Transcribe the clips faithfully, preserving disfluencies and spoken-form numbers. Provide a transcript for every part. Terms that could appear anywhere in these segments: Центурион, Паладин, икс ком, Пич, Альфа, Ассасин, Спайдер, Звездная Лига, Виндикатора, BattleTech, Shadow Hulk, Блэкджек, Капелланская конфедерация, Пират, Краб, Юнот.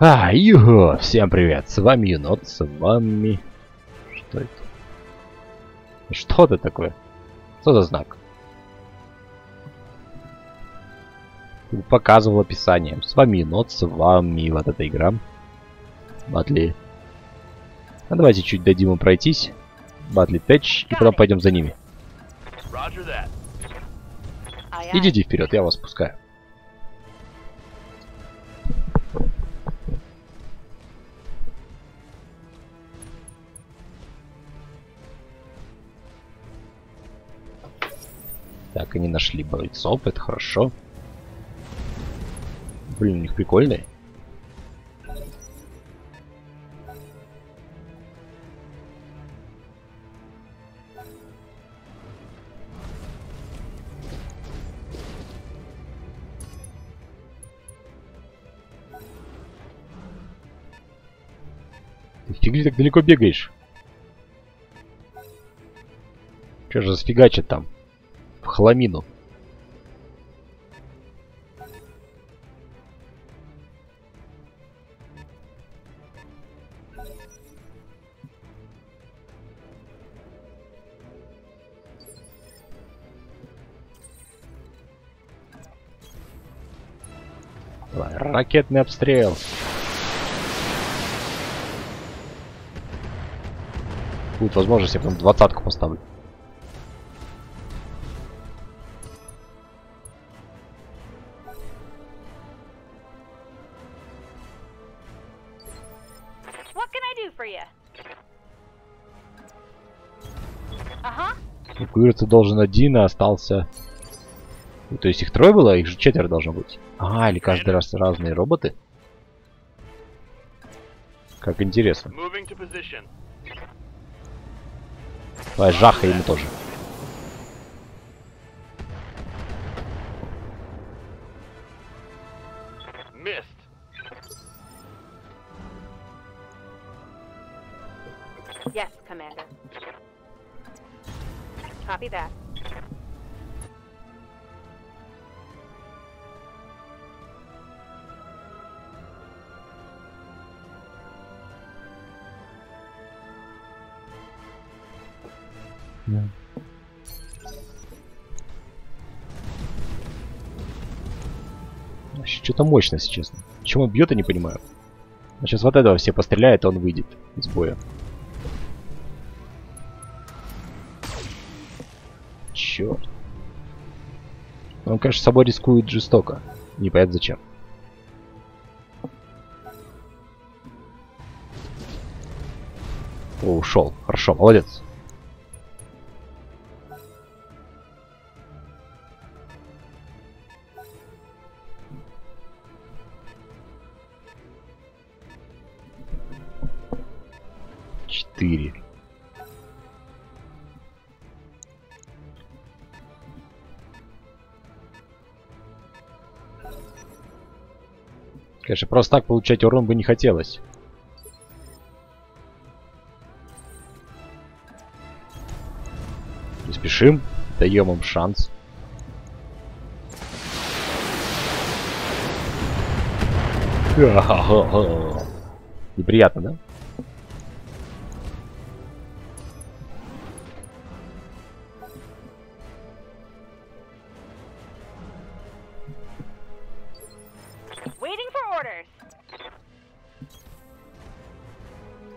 А, юго! Всем привет! С вами Юнот, с вами... Что это? Что это такое? Что за знак? Показывал описанием. С вами Юнот, с вами вот эта игра. Батли. А давайте чуть дадим им пройтись. BattleTech, и потом пойдем за ними. Идите вперед, я вас пускаю. Так, они нашли бойцов, это хорошо. Блин, у них прикольные. Ты где так далеко бегаешь? Че же сфигачит там? Хламину. Давай, ракетный обстрел. Будет возможность, я потом двадцатку поставлю. Ты должен один, а остался... Ну, то есть их трое было, их же четверо должно быть. А, или каждый раз разные роботы? Как интересно. Давай, жаха ему тоже. Yeah. Что-то мощное, если честно. Почему он бьет, я не понимаю. А сейчас вот этого все постреляет, он выйдет из боя. Черт. Он, конечно, собой рискует жестоко. Непонятно зачем. О, ушел. Хорошо, молодец. четыре. Конечно, просто так получать урон бы не хотелось. Не спешим, даем им шанс. Неприятно, да?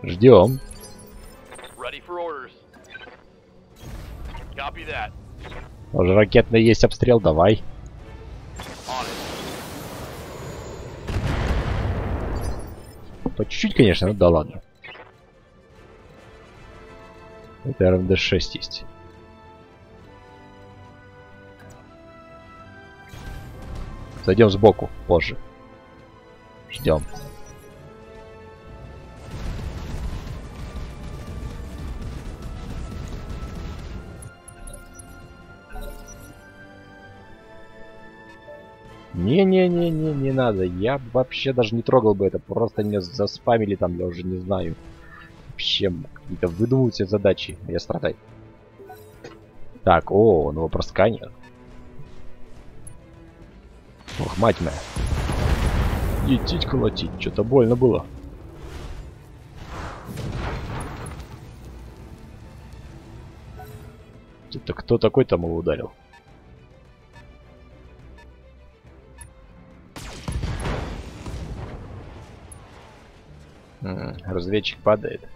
Ждем. Уже ракетный есть обстрел, давай. По чуть-чуть, конечно, ну да ладно. Это эр эм дэ шесть есть. Зайдем сбоку позже. Ждем. Не-не-не-не, не надо. Я вообще даже не трогал бы это. Просто меня заспамили там, я уже не знаю. Вообще, какие-то выдумывают себе задачи. Я страдаю. Так, о, он его просканил. Ох, мать моя. Етить, колотить. Что-то больно было. Это кто такой там его ударил? М-м, разведчик падает.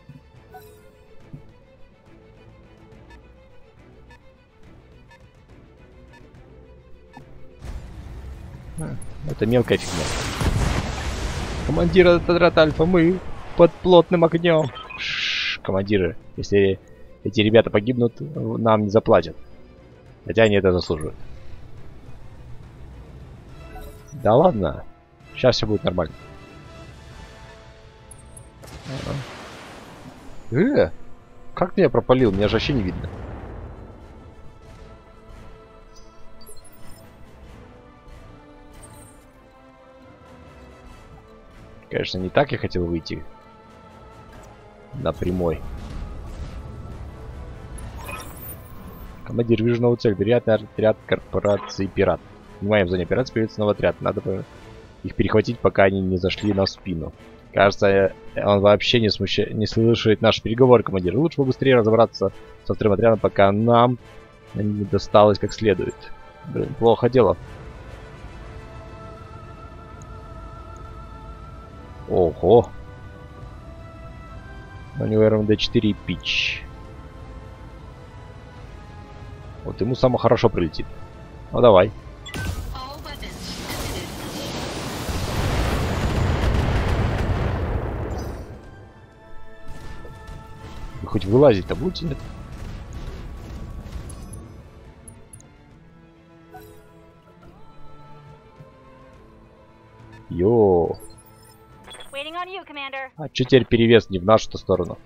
Это мелкая фигня. Командир отряда Альфа, мы под плотным огнем. Шш, командиры, если эти ребята погибнут, нам не заплатят. Хотя они это заслуживают. Да ладно. Сейчас все будет нормально. Э, как меня пропалил? Меня же вообще не видно. Конечно, не так я хотел выйти. На прямой. Командир, вижу новую цель. Вероятный отряд корпорации Пират. Внимание, в зоне Пират появится новый отряд. Надо их перехватить, пока они не зашли на спину. Кажется, он вообще не, смуща... не слышит наш переговор, командир. Лучше быстрее разобраться со вторым отрядом, пока нам не досталось как следует. Блин, плохо дело. Ого. У него РМД четыре и Пич. Вот ему само хорошо прилетит. Ну давай. Вы хоть вылазить-то будете, нет? Йо. А че теперь перевес не в нашу-то сторону?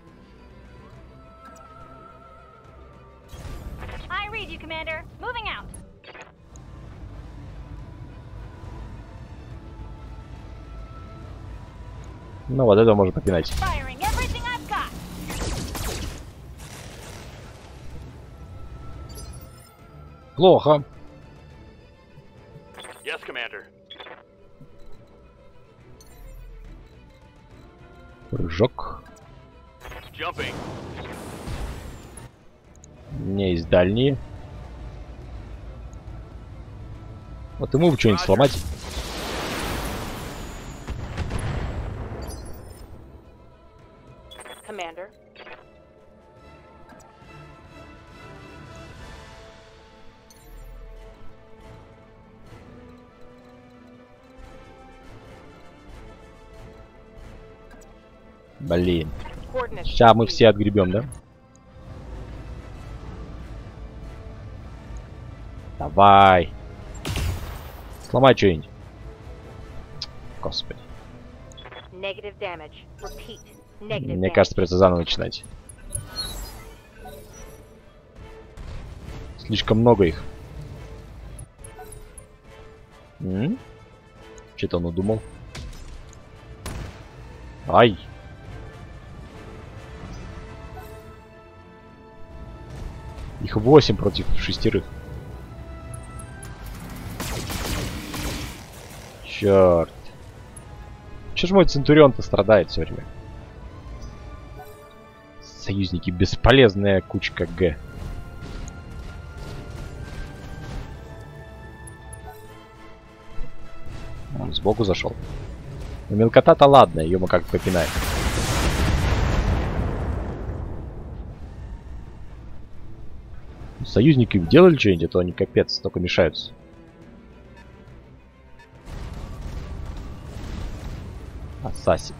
Ну вот это можно покинать. Плохо. Yes, commander. Прыжок. Jumping. Не из дальней. Вот ему бы что-нибудь сломать. Блин. Сейчас мы все отгребем, да? Давай. Сломай что-нибудь. Господи. Мне кажется, придется заново начинать. Слишком много их. Что-то он удумал. Ай. Их восемь против шестерых. Черт. Че ж мой Центурион-то страдает все время? Союзники, бесполезная кучка Г. Он сбоку зашел. Но мелкота-то ладно, ее мы как-то попинаем. Союзники им делали что-нибудь, а то они капец, только мешаются. Ассасин.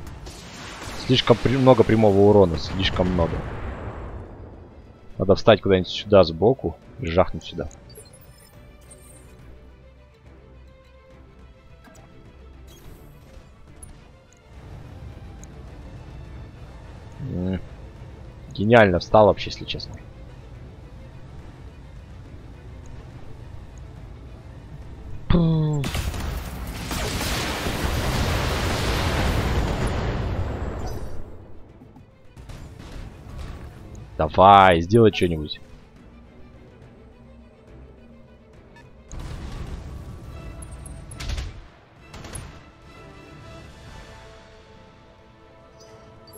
Слишком при... много прямого урона, слишком много. Надо встать куда-нибудь сюда сбоку и жахнуть сюда. М-м-м. Гениально встал вообще, если честно. Давай, сделай что-нибудь.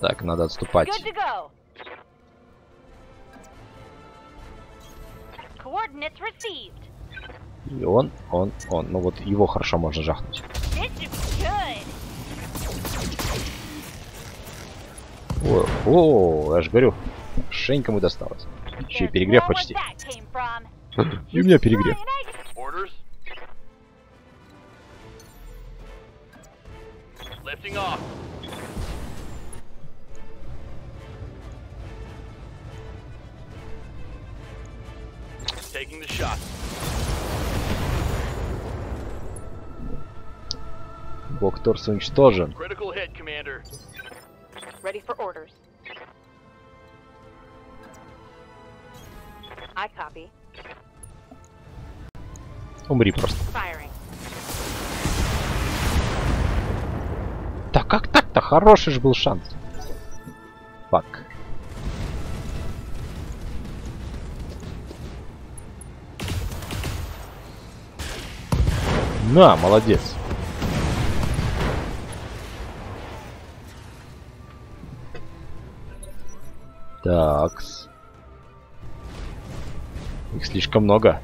Так, надо отступать. И он, он, он. Ну вот его хорошо можно жахнуть. О, о, я же говорю, шенька ему досталось. Еще и перегрев почти. И у меня перегрев. Бог торс уничтожен. Ready for orders. I copy. Умри просто. Firing. Так как так-то? Хороший же был шанс. Фак. На, молодец. Такс. Их слишком много.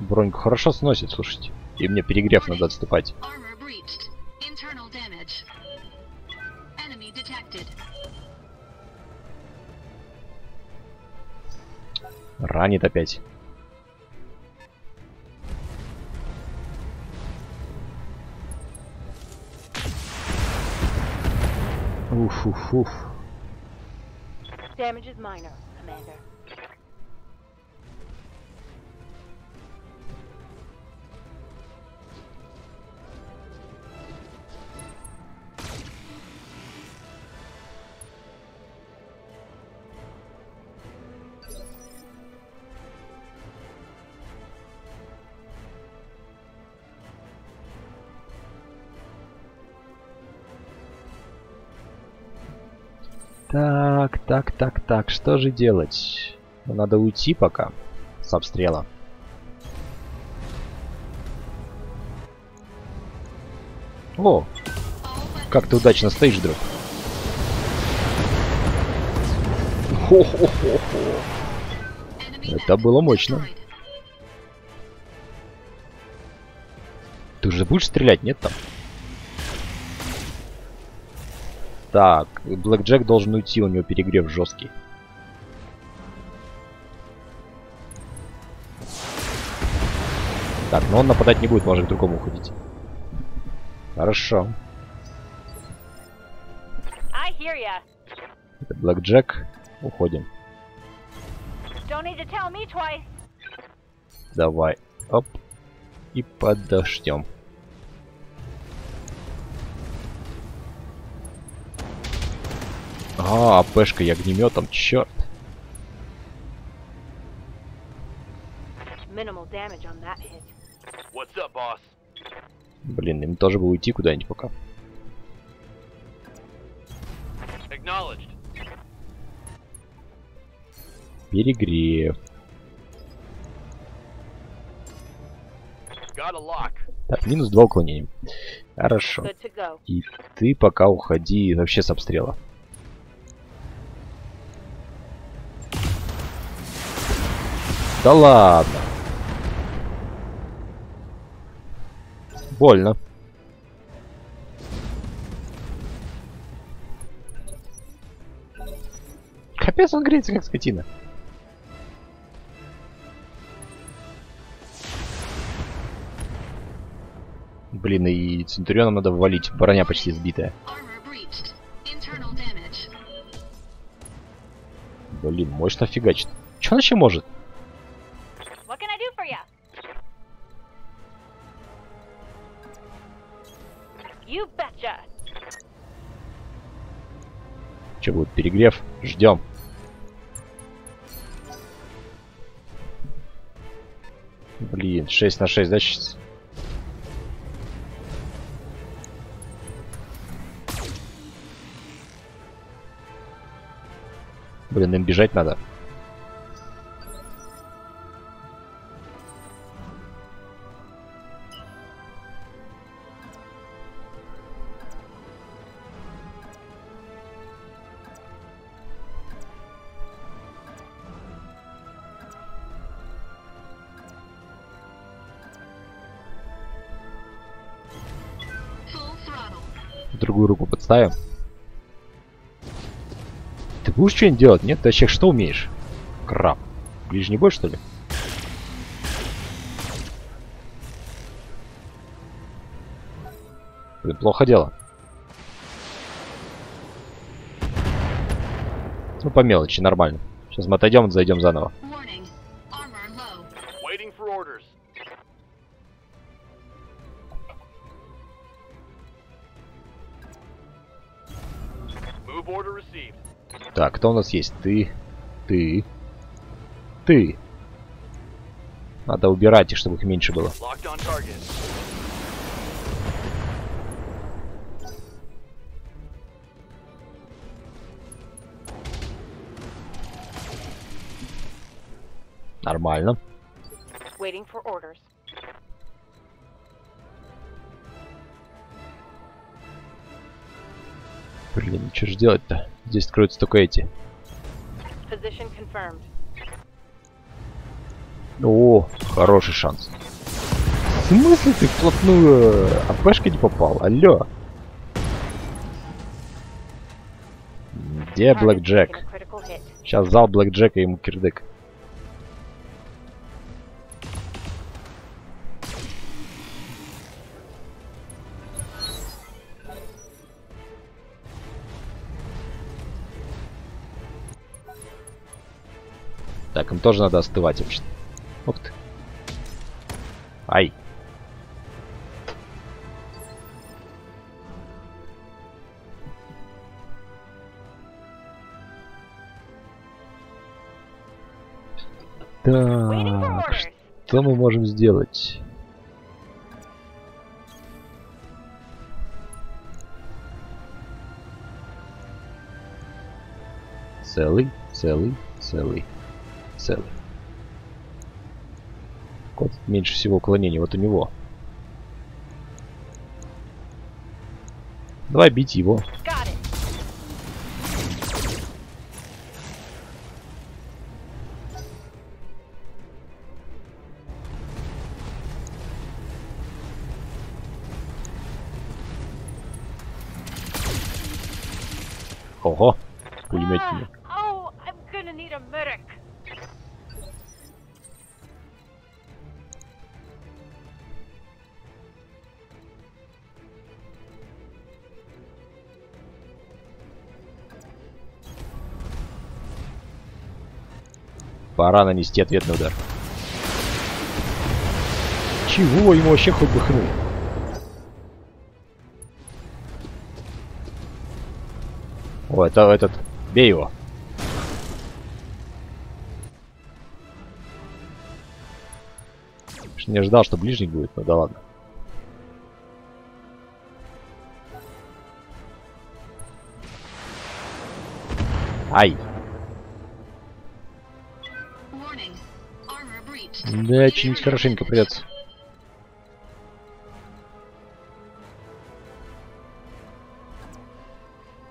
Броньку хорошо сносит, слушайте. И мне перегрев надо отступать. Ранит опять. Уф, уф, уф. Так, так, так, так, что же делать? Надо уйти пока с обстрела. О, как ты удачно стоишь, друг. Хо-хо-хо-хо. Это было мощно. Ты же будешь стрелять, нет там? Так, Блэкджек должен уйти, у него перегрев жесткий. Так, но он нападать не будет, может к другому уходить. Хорошо. Это Блэкджек. Уходим. Давай. Оп. И подождем. А, АПшка и огнеметом, черт. Блин, им тоже бы уйти куда-нибудь пока. Перегрев. Так, минус два уклонения. Хорошо. И ты пока уходи вообще с обстрела. Да ладно. Больно. Капец, он греется как скотина. Блин, и Центуриону надо валить. Броня почти сбитая. Блин, мощно фигачит. Че он еще может? Че будет перегрев? Ждем. Блин, шесть на шесть, да, сейчас? Блин, им бежать надо. другую руку подставим. Ты будешь что-нибудь делать? Нет, ты вообще что умеешь? Краб. Ближний бой, что ли? Блин, плохо дело. Ну, по мелочи, нормально. Сейчас мы отойдем, зайдем заново. Так, кто у нас есть? Ты. Ты. Ты. Надо убирать их, чтобы их меньше было. Нормально. Блин, что же делать-то? Здесь откроются только эти. О, хороший шанс. В смысле ты вплотную АПшки не попал? Алло. Где Блэкджек? Сейчас зал Блэкджека, ему кирдык. Так, им тоже надо остывать вообще. Ух ты. Ай. Так, что мы можем сделать? Целый, целый, целый. Целый. Кот меньше всего уклонений, вот у него. Давай бить его. Ого, пулеметник. Пора нанести ответный удар. Чего? Ему вообще хоть бы хрен. О, это этот. Бей его. Не ожидал, что ближний будет, но да ладно. Ай. Да, чинить хорошенько придется.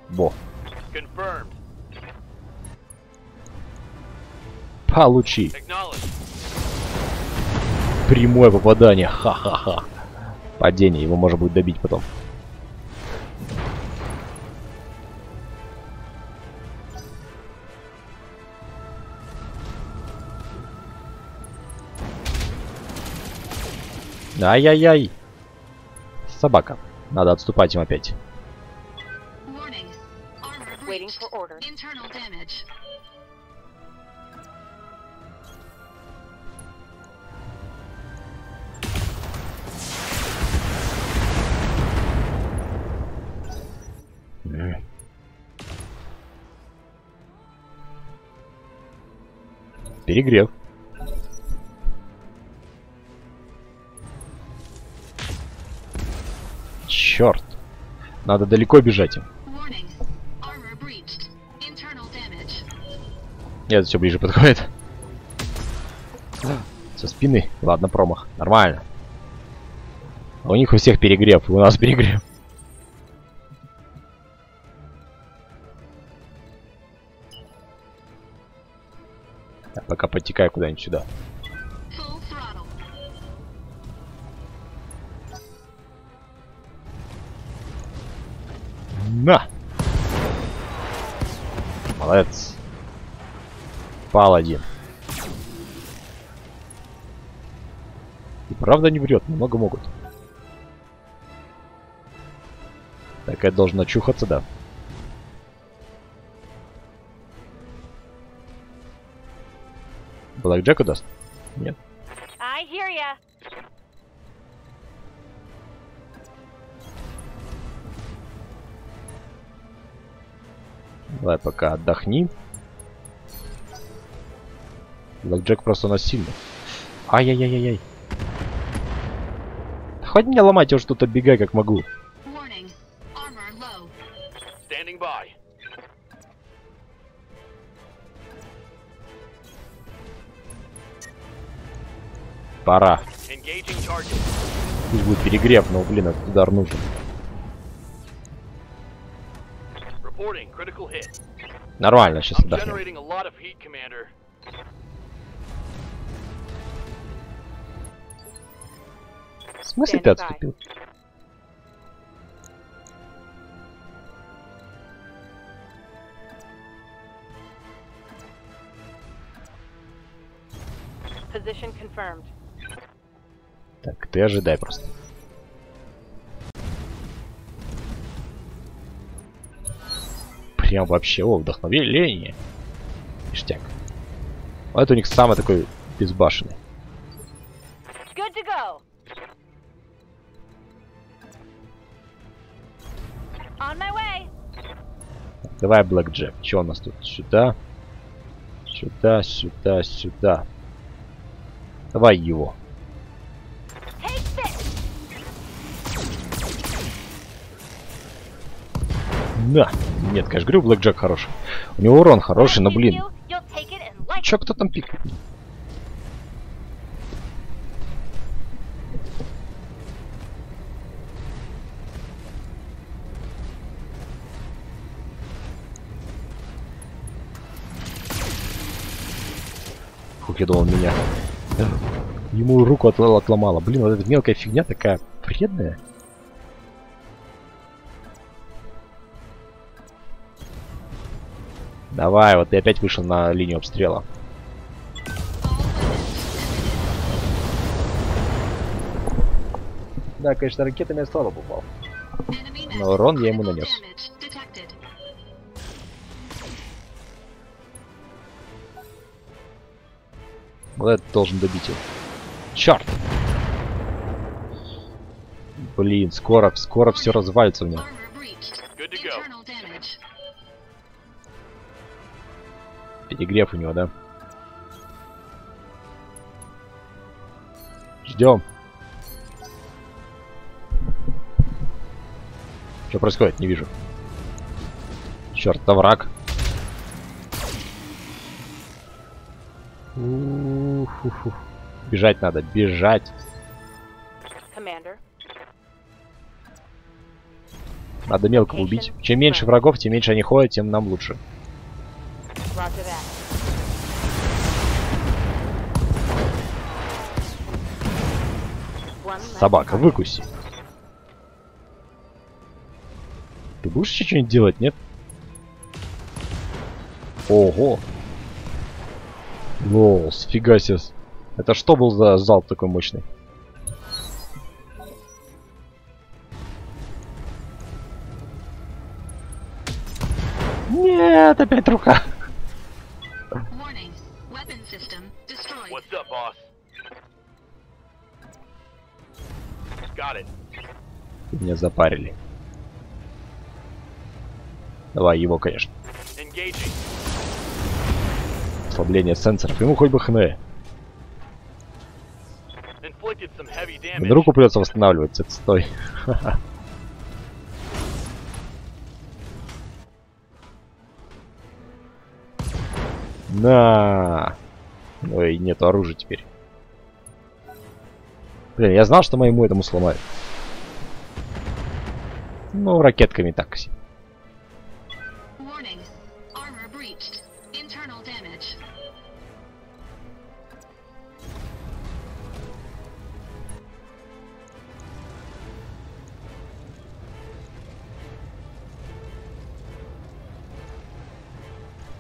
Во. Получи. Прямое попадание. Ха-ха-ха. Падение. Его можно будет добить потом. Ай-яй-яй. Собака. Надо отступать им опять. Mm. Перегрев. Черт. Надо далеко бежать им. Нет, все ближе подходит. Со спины. Ладно, промах. Нормально. А у них у всех перегрев. И у нас перегрев. Я пока подтекаю куда-нибудь сюда. Молодец. Паладин. И правда не врет, немного могут. Так, это должно чухаться, да. Блэкджеку даст? Нет. Давай пока отдохни. Блэкджек просто у нас сильный. Ай-яй-яй-яй-яй. Да хоть меня ломать, я уж тут оббегай как могу. Пора. Пусть будет перегрев, но, блин, этот удар нужен. Нормально, сейчас отдохнем. В смысле ты отступил? Так, ты ожидай просто. Прям вообще, о, вдохновение. Ништяк. Вот это у них самый такой безбашенный. Давай, Блэкджек. Че у нас тут? Сюда. Сюда, сюда, сюда. Давай его. Да. Нет, конечно, говорю, Блэкджек хороший. У него урон хороший, но, блин. Чё, кто там пикает? Фух, я думал, меня... Ему руку отломала. Блин, вот эта мелкая фигня такая вредная. Давай, вот ты опять вышел на линию обстрела. Да, конечно, ракетами слабо попал. Но урон я ему нанес. Вот это должен добить его. Черт! Блин, скоро, скоро все развалится у меня. Перегрев у него, да? Ждем. Что происходит? Не вижу. Черт, да враг. У-ху-ху. Бежать надо, бежать. Надо мелко убить. Чем меньше врагов, тем меньше они ходят, тем нам лучше. Собака, выкуси. Ты будешь еще что-нибудь делать, нет? Ого. Лол, сфига себе. Это что был за залп такой мощный? Нет, опять рука. Меня запарили. Давай его, конечно. Ослабление сенсоров. Ему хоть бы хны. Мне руку придется восстанавливать. Это стой. На. Ой, нет оружия теперь. Блин, я знал, что моему этому сломают. Ну, ракетками так.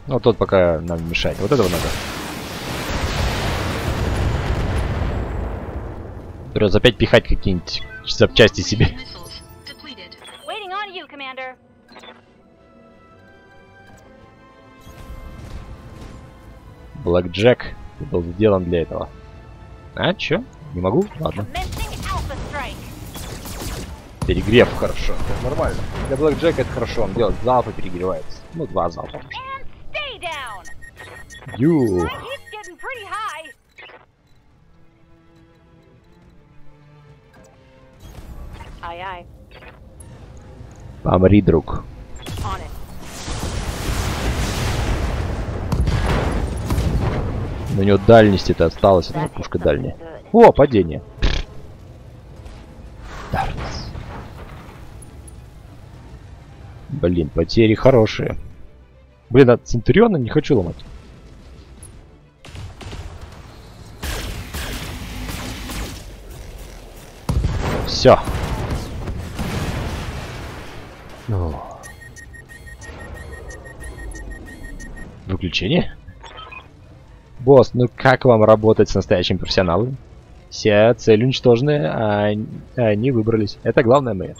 Ну, тот пока нам мешает. Вот этого надо. Раз опять пихать какие-нибудь запчасти себе. Блэкджек был сделан для этого. А, чё? Не могу? Ладно. Перегрев хорошо. Это нормально. Для Блэкджека это хорошо. Он делает залпы, перегревается. Ну, два залпа. Ю. Помри, друг. У него дальность это осталась, это пушка дальняя. О, падение. Дартс. Блин, потери хорошие. Блин, от Центуриона не хочу ломать. Все. Выключение. Босс, ну как вам работать с настоящим профессионалом? Все цели уничтожены, а они выбрались. Это главное мы.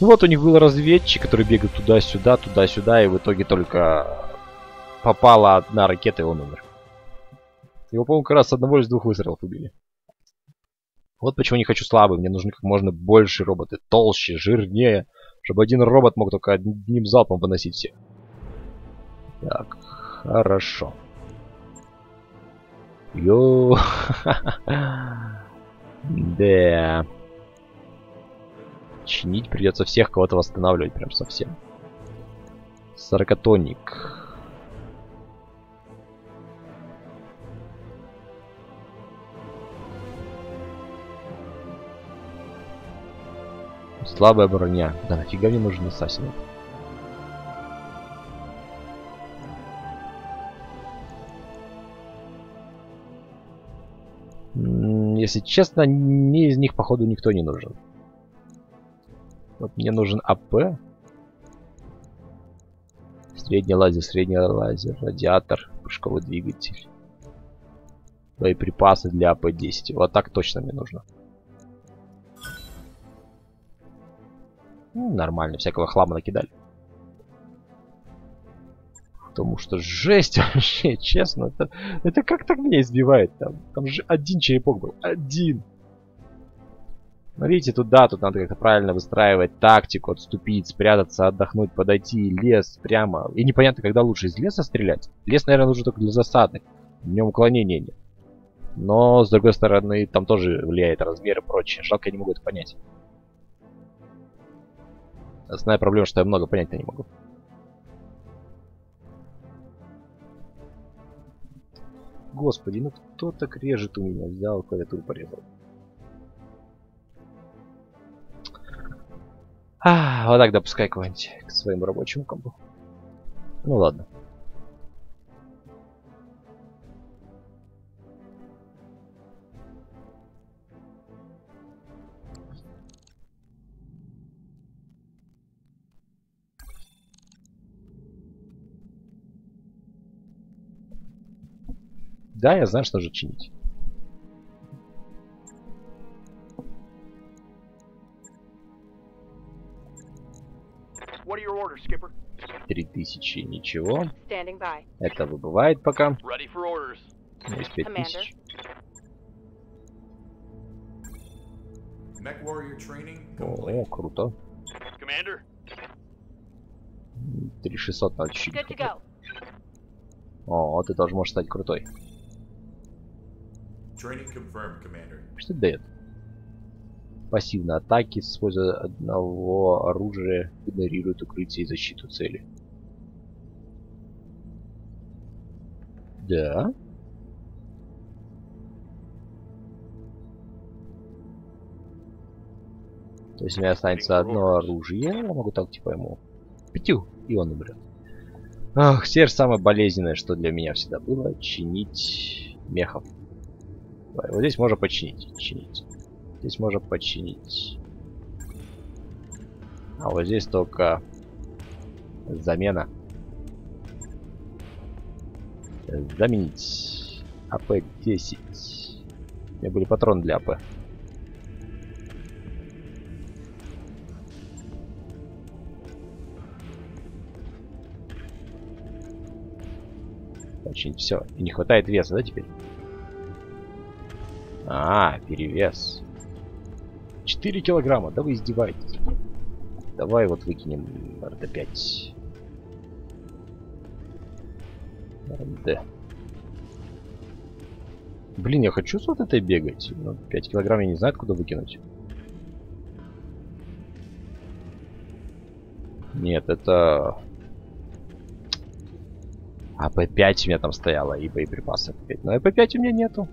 Вот у них был разведчик, который бегал туда-сюда, туда-сюда, и в итоге только попала одна ракета, и он умер. Его, по-моему, как раз одного из двух выстрелов убили. Вот почему не хочу слабый. Мне нужны как можно больше роботы. Толще, жирнее. Чтобы один робот мог только одним залпом выносить всех. Так, хорошо. Йоу. Да. Чинить придется всех, кого-то восстанавливать прям совсем. Сорокатонник. Слабая броня. Да нафига мне нужен ассасин? Если честно, мне из них, походу, никто не нужен. Вот мне нужен АП. Средний лазер, средний лазер, радиатор, прыжковый двигатель. Боеприпасы для АП десять. Вот так точно мне нужно. Ну, нормально, всякого хлама накидали. Потому что жесть вообще, честно. Это, это как так меня избивает там? Там же один черепок был. Один. Смотрите, туда, тут надо как-то правильно выстраивать тактику, отступить, спрятаться, отдохнуть, подойти, лес прямо. И непонятно, когда лучше из леса стрелять. Лес, наверное, нужен только для засады. В нем уклонения нет. Но, с другой стороны, там тоже влияет размер и прочее. Жалко, я не могу это понять. Основная проблема, что я много понять-то не могу. Господи, ну кто так режет у меня? Взял клавиатуру, порезал. А, вот так допускай кого-нибудь к своему рабочему комбу. Ну ладно. Да, я знаю, что же чинить. Три тысячи, ничего. Это выбывает пока. Есть пять тысяч. О, круто. Три шестьсот надо чинить. О, ты тоже можешь стать крутой. Что дает? Пассивные атаки, используя одного оружия, игнорирует укрытие и защиту цели. Да. То есть у меня останется одно оружие, я могу так типа ему. Пятю, и он умрет. Ах, сердце самое болезненное, что для меня всегда было, чинить мехов. Вот здесь можно починить. Чинить. Здесь можно починить. А вот здесь только замена. Заменить. АП десять. У меня были патроны для АП. Починить все. И не хватает веса, да, теперь? А, перевес. четыре килограмма. Да вы издеваетесь. Давай вот выкинем РД пять. РД. Блин, я хочу с вот этой бегать. Но пять килограмм я не знаю, откуда выкинуть. Нет, это... АП пять у меня там стояло, и боеприпасы АП пять. Но АП пять у меня нету.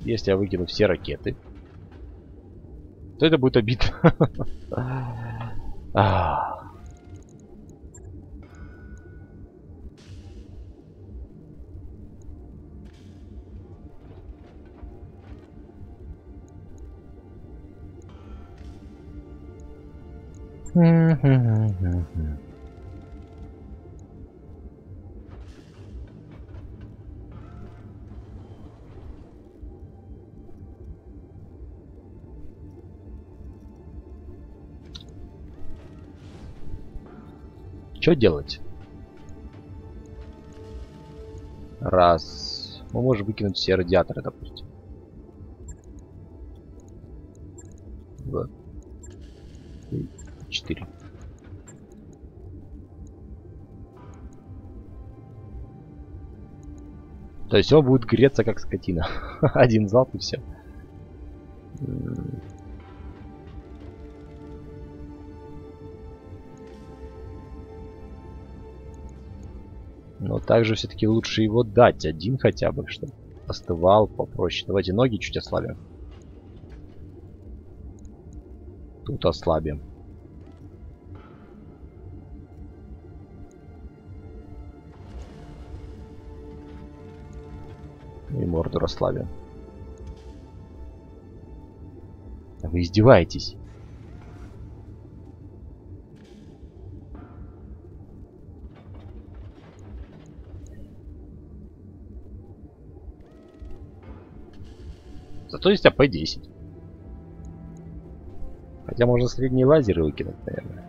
Если я выкину все ракеты, то это будет обидно. Что делать? Раз. Мы можем выкинуть все радиаторы, допустим. Два. Три. Четыре. То есть он будет греться как скотина. Один залп и все. Но также все-таки лучше его дать один хотя бы, чтобы остывал попроще. Давайте ноги чуть ослабим. Тут ослабим. И морду расслабим. Вы издеваетесь? Зато есть АП десять. Хотя можно средние лазеры выкинуть, наверное.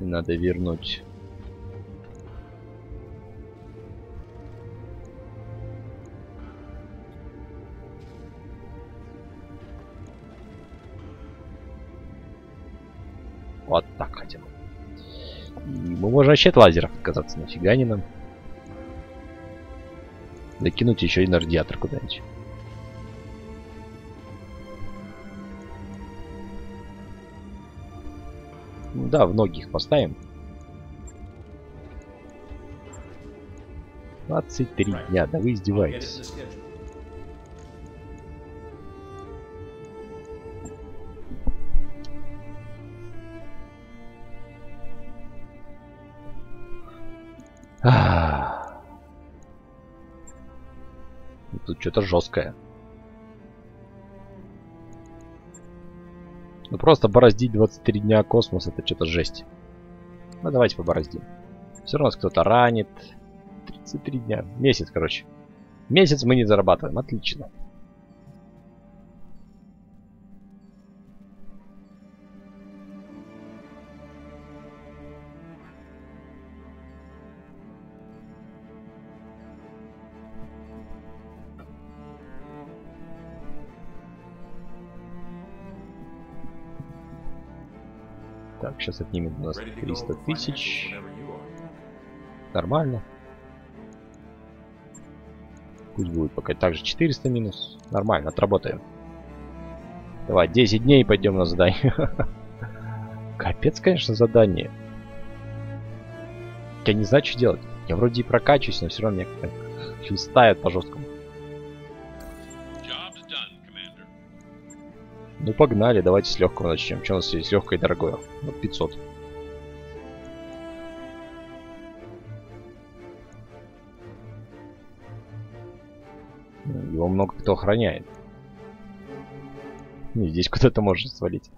Надо вернуть... Вот так хотя бы. И мы можем вообще от лазеров отказаться, нафига не нам. Закинуть еще и на радиатор куда-нибудь. Ну да, в ноги их поставим. двадцать три дня, да вы издеваетесь. Тут что-то жесткое. Ну просто бороздить двадцать три дня космос — это что-то жесть. Ну давайте побороздим. Все равно кто-то ранит. тридцать три дня. Месяц, короче. Месяц мы не зарабатываем. Отлично. Так, сейчас отнимем у нас триста тысяч. Нормально. Пусть будет пока также четыреста минус. Нормально, отработаем. Давай, десять дней пойдем на задание. Капец, конечно, задание. Я не знаю, что делать. Я вроде и прокачусь, но все равно меня хлестает по жесткому. Ну погнали, давайте с легкого начнем. Что у нас есть легкое и дорогое? Вот пятьсот. Его много кто охраняет. И здесь куда-то можно свалить.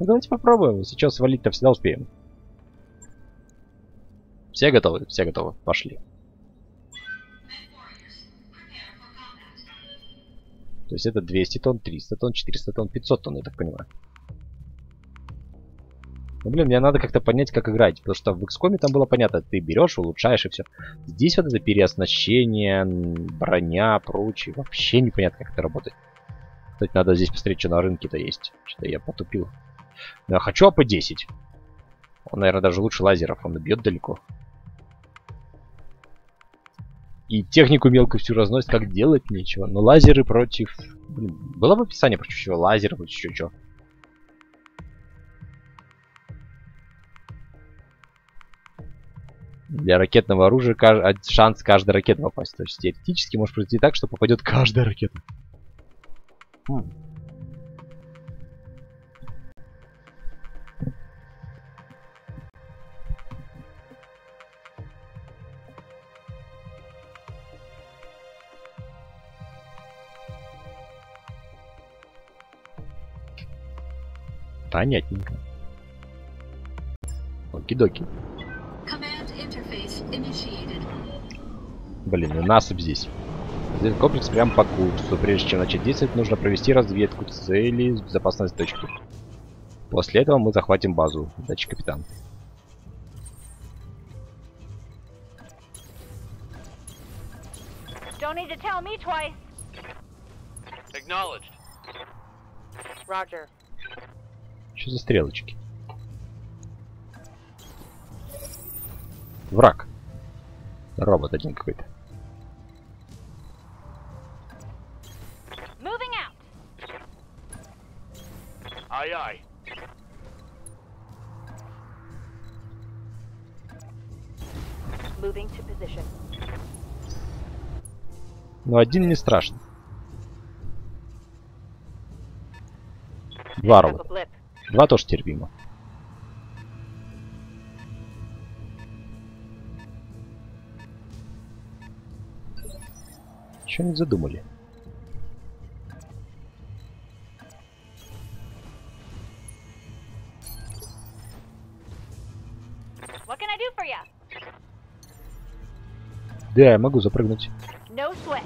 Ну, давайте попробуем. Сейчас свалить-то всегда успеем. Все готовы? Все готовы. Пошли. То есть это двести тонн, триста тонн, четыреста тонн, пятьсот тонн, я так понимаю. Ну, блин, мне надо как-то понять, как играть. Потому что в икс коме там было понятно. Ты берешь, улучшаешь и все. Здесь вот это переоснащение, броня, прочее. Вообще непонятно, как это работает. Кстати, надо здесь посмотреть, что на рынке-то есть. Что-то я потупил. Но я хочу а пэ десять. Он, наверное, даже лучше лазеров. Он бьет далеко. И технику мелкую всю разносит. Как делать нечего. Но лазеры против... Блин, было бы описание против чего? Лазеры против чего-чего. Для ракетного оружия шанс каждой ракеты попасть. То есть теоретически может произойти так, что попадет каждая ракета. Хм. Понятненько. Оки-доки. Блин, и насыпь здесь. Этот комплекс прям по курсу. Прежде чем начать действовать, нужно провести разведку цели с безопасной точки. После этого мы захватим базу. Удачи, капитан. Что за стрелочки? Враг. Робот один какой-то. Ай-ай. Но один не страшен. Два робота. Два тоже терпимо. Что-нибудь задумали. Да, я могу запрыгнуть. No sweat.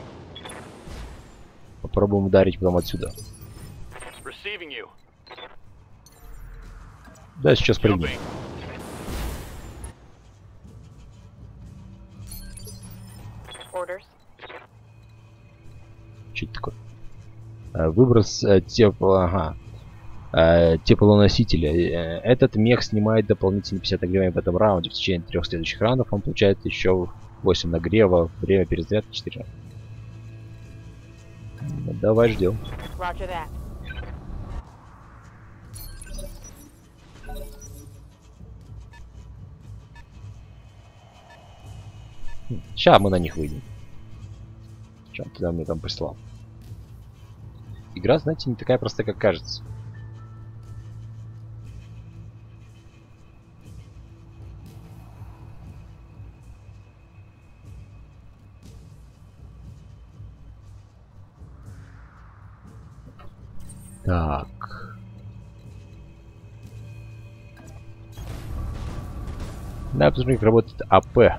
Попробуем ударить потом отсюда. Да, сейчас прыгну. Что это такое? Выброс тепла... Ага. Теплоносителя. Этот мех снимает дополнительные пятьдесят нагрева в этом раунде. В течение трех следующих раундов он получает еще восемь нагрева. Время перезарядки четыре. Давай ждем. Сейчас мы на них выйдем. Что он туда мне там прислал? Игра, знаете, не такая простая, как кажется. Так. Да, посмотрим, как работает а пэ.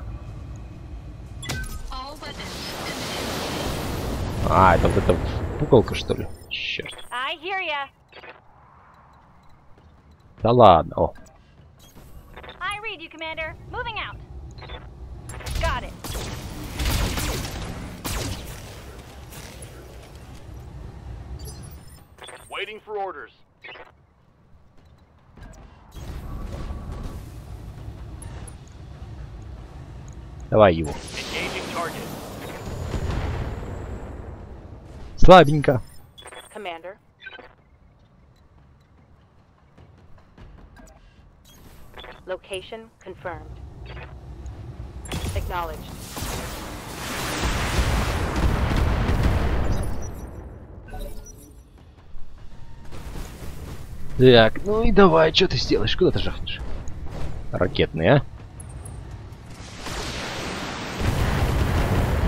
А, это вот эта пуколка, что ли? Черт. Да ладно, о. Давай его. Слабенько. Location confirmed. Acknowledged. Так, ну и давай, что ты сделаешь? Куда ты жахнешь? Ракетные, а?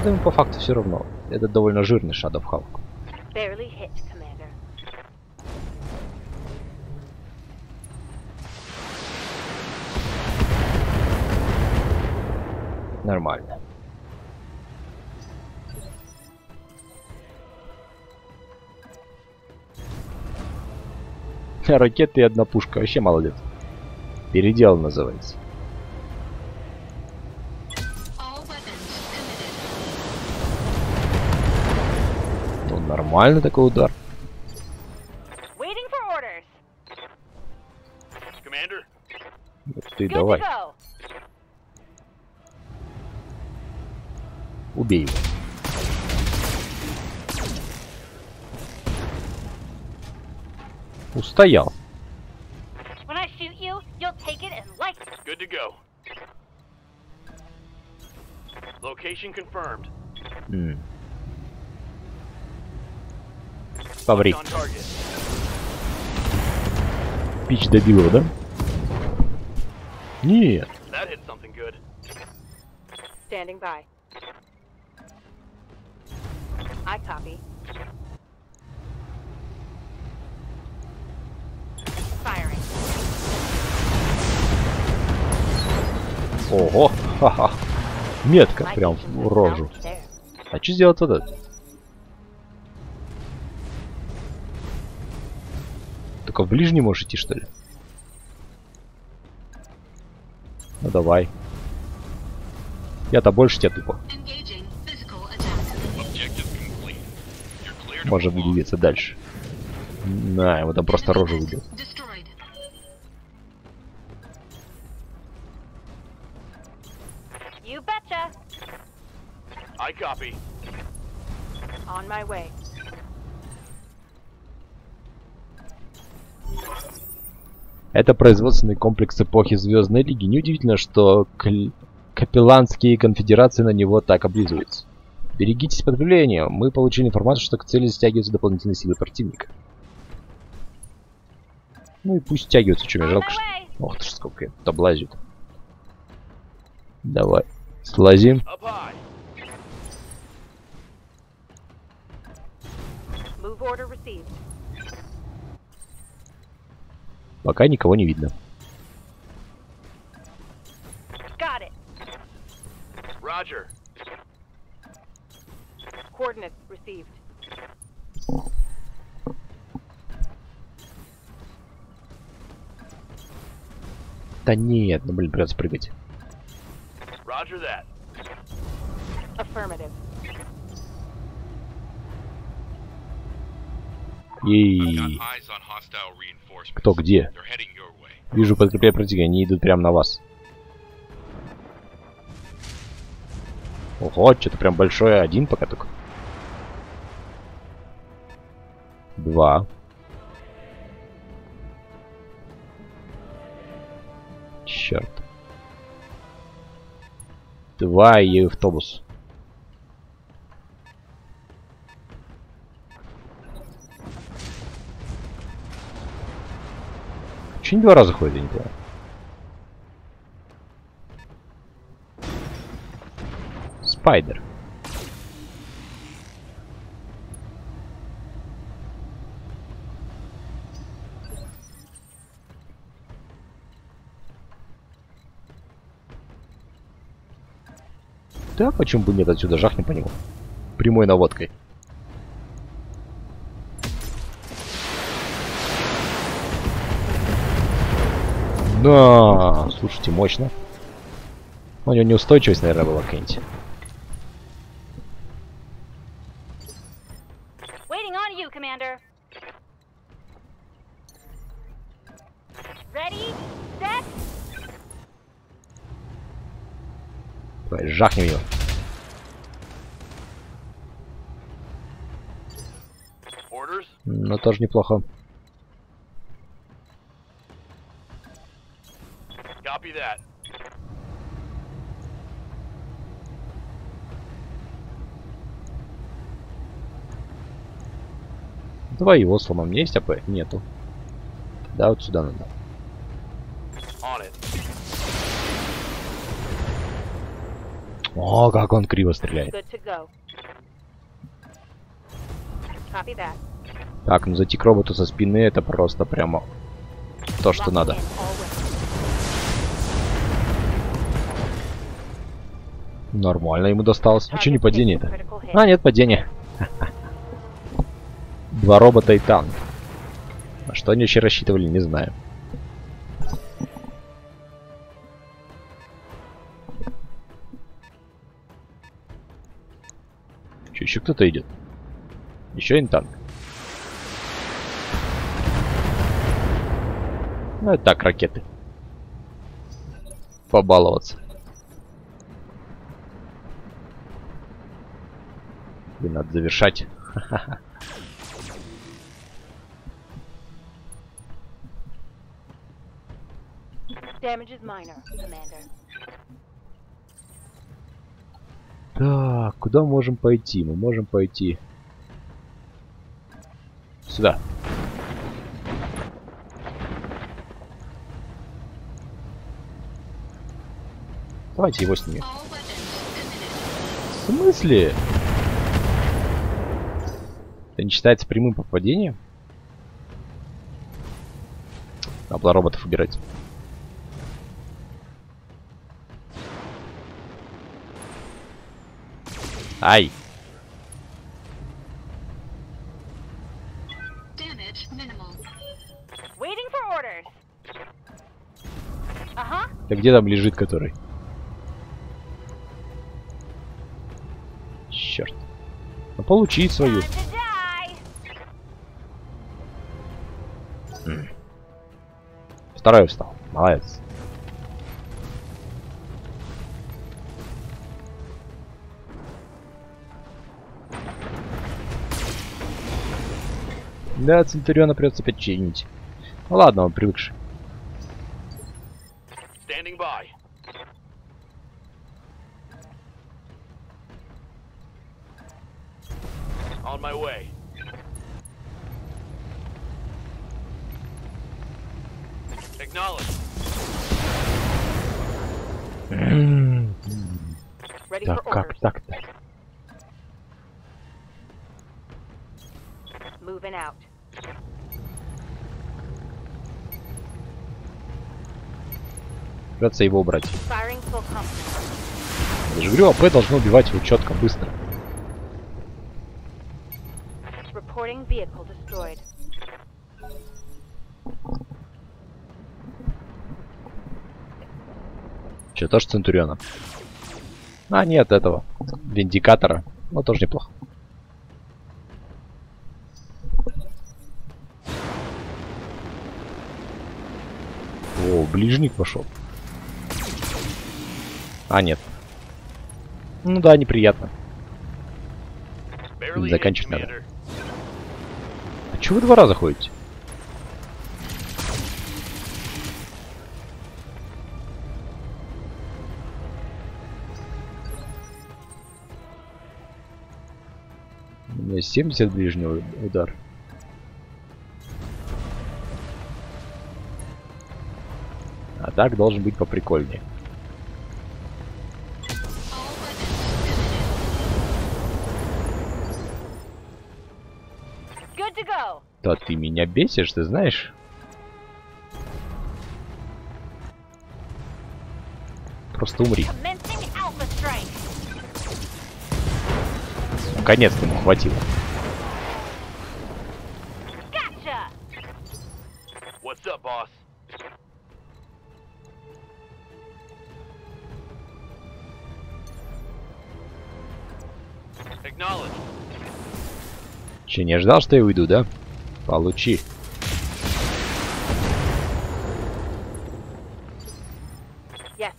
Да, по факту все равно. Это довольно жирный Shadow Hulk. Нормально. Ракеты и одна пушка. Вообще молодец. Передел называется. Ну, нормально такой удар. Ты давай. Убей его. Устоял. Mm. Поври. Пич добил его, да? Нет. Ого, ха-ха. Метко прям в рожу. А что сделать вот это? Только в ближний можешь идти, что ли? Ну давай. Я-то больше тебя тупо. Можем двигаться дальше. На, его там просто рожу выбил. Это производственный комплекс эпохи Звездной Лиги. Неудивительно, что капелланские конфедерации на него так облизываются. Берегитесь сопротивления. Мы получили информацию, что к цели стягиваются дополнительные силы противника. Ну и пусть стягиваются, что мне жалко. Что... Ох ты ж, сколько это облазит. Давай, слазим. Пока никого не видно. Да нет, ну блин, придется прыгать. И кто где? Вижу подкрепление противника, они идут прямо на вас. Ого, что-то прям большое. Один пока только. Два. Черт. Два и автобус. Че не два раза ходит, я не понимаю. Спайдер. Да, почему бы нет, отсюда жахнем по нему. Прямой наводкой. Да, слушайте, мощно. У него неустойчивость, наверное, была какая-нибудь. Жахнем ее. Но тоже неплохо. Давай его сломаем. Есть АП? Нету. Да, вот сюда надо. О, как он криво стреляет. Так, ну зайти к роботу со спины — это просто прямо то, что надо. Нормально ему досталось. А что не падение-то? А, нет, падение. Два робота и танк. А что они еще рассчитывали, не знаю. Че, еще кто-то идет? Еще один танк. Ну и так, ракеты. Побаловаться. И надо завершать. Так, куда можем пойти? Мы можем пойти сюда. Давайте его снимем. В смысле? Это не считается прямым попадением? Надо было роботов убирать. Ай! Да где там лежит который? Черт. Ну получи свою. Второй встал. Молодец. Да, Центуриона придется опять чинить. Ну ладно, он привыкший. Так, как так-то? Придется его убрать. Я же говорю, АП должно убивать его четко, быстро. Че, тоже Центуриона? А, нет, этого. Виндикатора. Ну, тоже неплохо. О, ближник пошел. А, нет. Ну да, неприятно. Заканчивать надо. А чего вы два раза ходите? У меня семьдесят ближнего удар. А так должен быть поприкольнее. Да ты меня бесишь, ты знаешь? Просто умри. Наконец-то ему хватило. Че, не ожидал, что я уйду, да? Получи. Yes,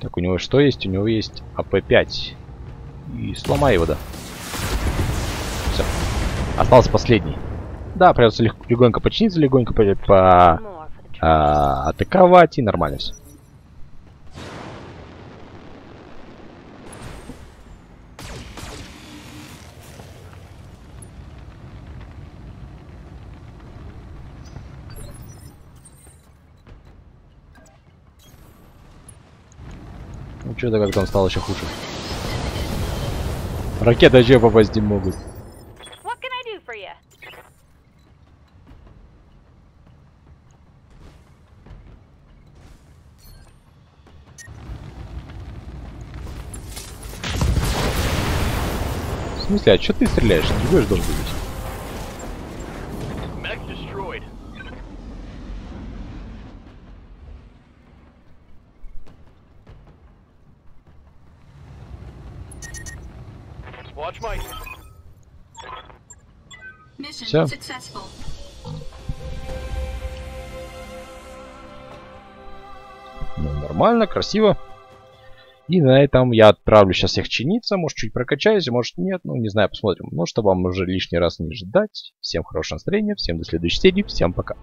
так, у него что есть? У него есть АП пять. И сломай его, да. Все. Остался последний. Да, придется легонько починиться, легонько по, по а, атаковать, и нормально все. Чудо, как там стало еще хуже. Ракеты еще попасть не могут. В смысле, а что ты стреляешь? Другой же должен быть. Все. Ну, нормально, красиво. И на этом я отправлю сейчас их чиниться. Может, чуть прокачаюсь, может, нет. Ну, не знаю, посмотрим. Ну, чтобы вам уже лишний раз не ждать. Всем хорошего настроения, всем до следующей серии, всем пока.